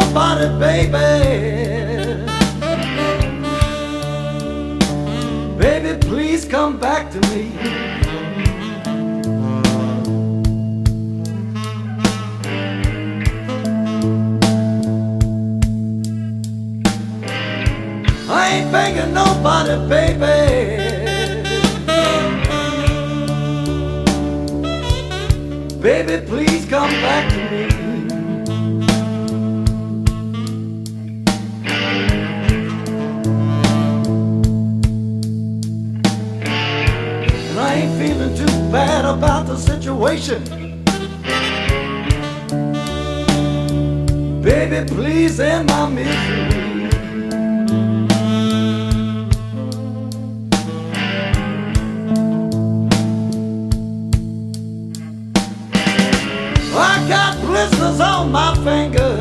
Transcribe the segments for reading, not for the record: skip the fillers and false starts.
nobody, baby. Baby, please come back to me. I ain't begging nobody, baby. Baby, please come back to me. And I ain't feeling too bad about the situation. Baby, please end my misery. I got blisters on my finger,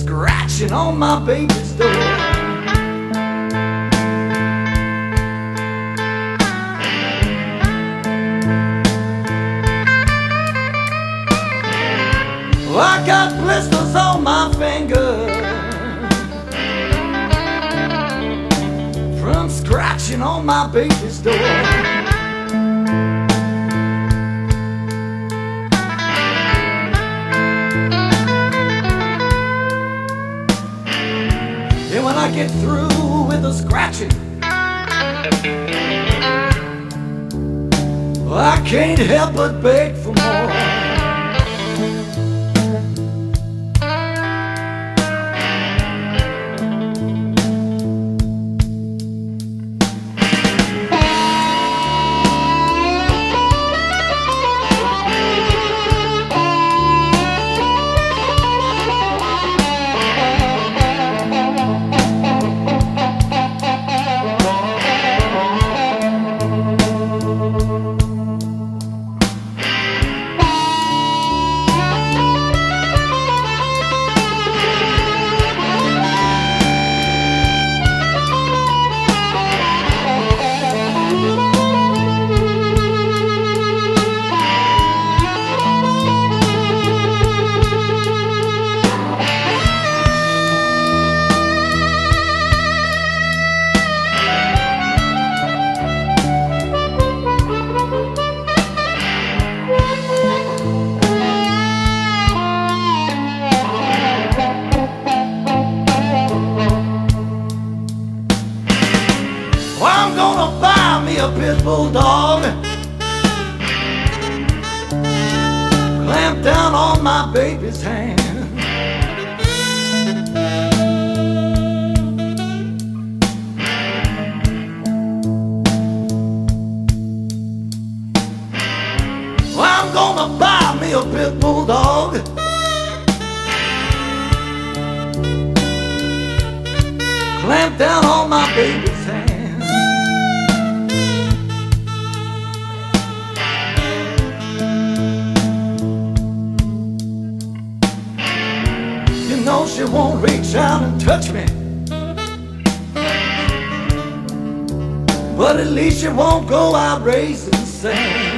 scratching on my baby's door. I got blisters on my finger from scratching on my baby's door. And when I get through with the scratching, I can't help but beg for more. A pit bull dog, clamp down on my baby's hand. Well, I'm gonna buy me a pit bull dog, clamp down on my baby's hand. No, she won't reach out and touch me, but at least she won't go out raising sand.